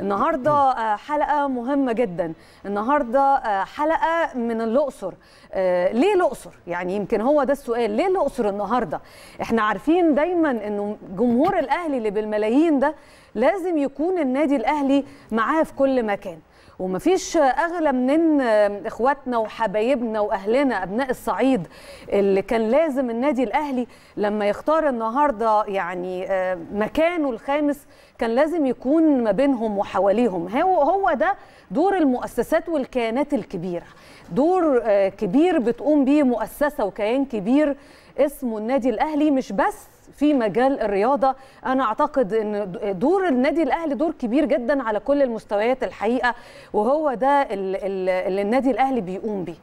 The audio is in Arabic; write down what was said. النهارده حلقه مهمه جدا، النهارده حلقه من الاقصر. ليه الاقصر؟ يعني يمكن هو ده السؤال، ليه الاقصر النهارده؟ احنا عارفين دايما انه جمهور الاهلي اللي بالملايين ده لازم يكون النادي الاهلي معاه في كل مكان، ومفيش اغلى من اخواتنا وحبايبنا واهلنا ابناء الصعيد اللي كان لازم النادي الاهلي لما يختار النهارده يعني مكانه الخامس كان لازم يكون ما بينهم وحواليهم. هو ده دور المؤسسات والكيانات الكبيره، دور كبير بتقوم بيه مؤسسه وكيان كبير اسمه النادي الاهلي، مش بس في مجال الرياضة. أنا أعتقد أن دور النادي الأهلي دور كبير جدا على كل المستويات الحقيقة، وهو ده اللي النادي الأهلي بيقوم بيه.